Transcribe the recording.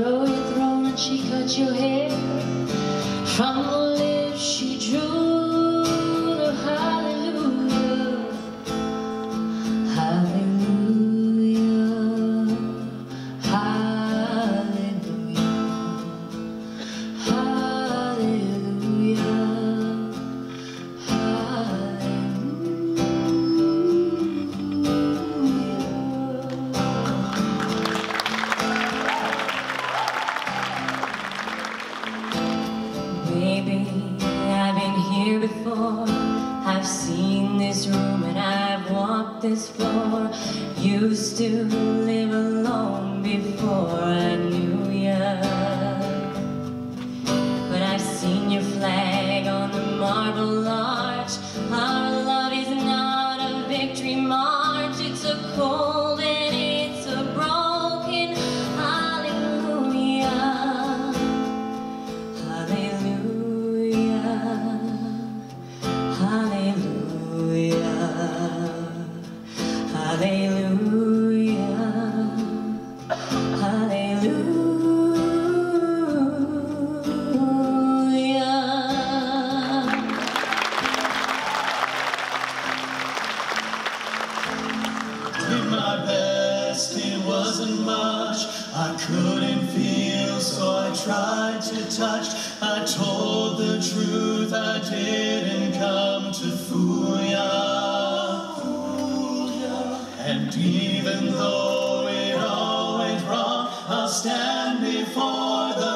throw your throne and she cut your hair. From the lips she drew the hallelujah, hallelujah, hallelujah, hallelujah, before. I've seen this room and I've walked this floor. Used to live alone before I knew ya. But I've seen your flag on the marble arch. Our love is not a victory march. It's a cold and it's a broken hallelujah, hallelujah, hallelujah, hallelujah, hallelujah. Did my best, it wasn't much. I couldn't feel, so I tried to touch. I told the truth, I didn't come to fool ya. Fool ya. And even though it all went wrong, I'll stand before the